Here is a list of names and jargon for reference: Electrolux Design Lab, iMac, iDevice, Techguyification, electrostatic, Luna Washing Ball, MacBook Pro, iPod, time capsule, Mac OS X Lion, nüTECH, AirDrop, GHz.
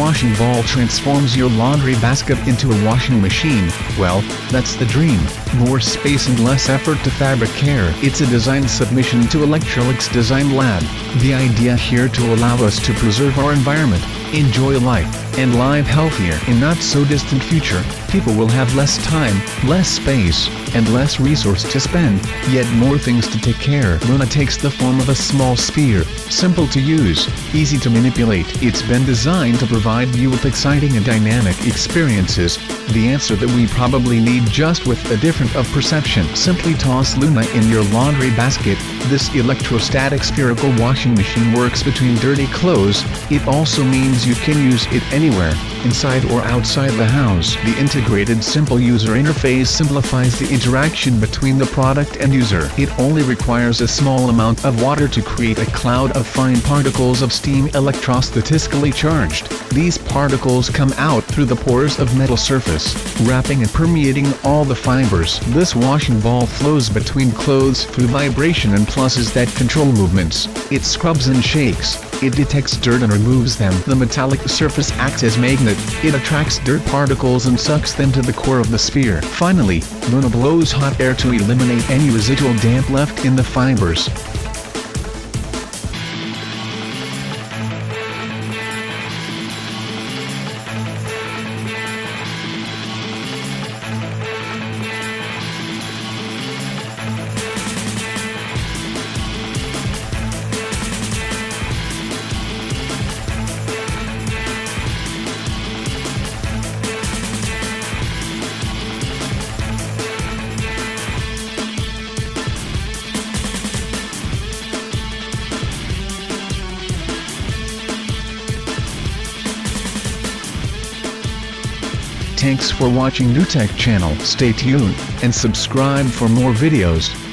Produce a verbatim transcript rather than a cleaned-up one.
washing ball transforms your laundry basket into a washing machine. Well, that's the dream. More space and less effort to fabric care. It's a design submission to Electrolux Design Lab. The idea here to allow us to preserve our environment, enjoy life, and live healthier. In not so distant future, people will have less time, less space, and less resource to spend, yet more things to take care. Luna takes the form of a small sphere, simple to use, easy to manipulate. It's been designed to provide you with exciting and dynamic experiences, the answer that we probably need just with a different of perception. Simply toss Luna in your laundry basket. This electrostatic spherical washing machine works between dirty clothes. It also means you can use it anywhere, inside or outside the house. The integrated simple user interface simplifies the interaction between the product and user. It only requires a small amount of water to create a cloud of fine particles of steam, electrostatically charged. These particles come out through the pores of metal surface, wrapping and permeating all the fibers. This washing ball flows between clothes through vibration and pulses that control movements. It scrubs and shakes. It detects dirt and removes them. The metallic surface acts as magnet. It attracts dirt particles and sucks them to the core of the sphere. Finally, Luna blows hot air to eliminate any residual damp left in the fibers. Thanks for watching nüTECH channel. Stay tuned and subscribe for more videos.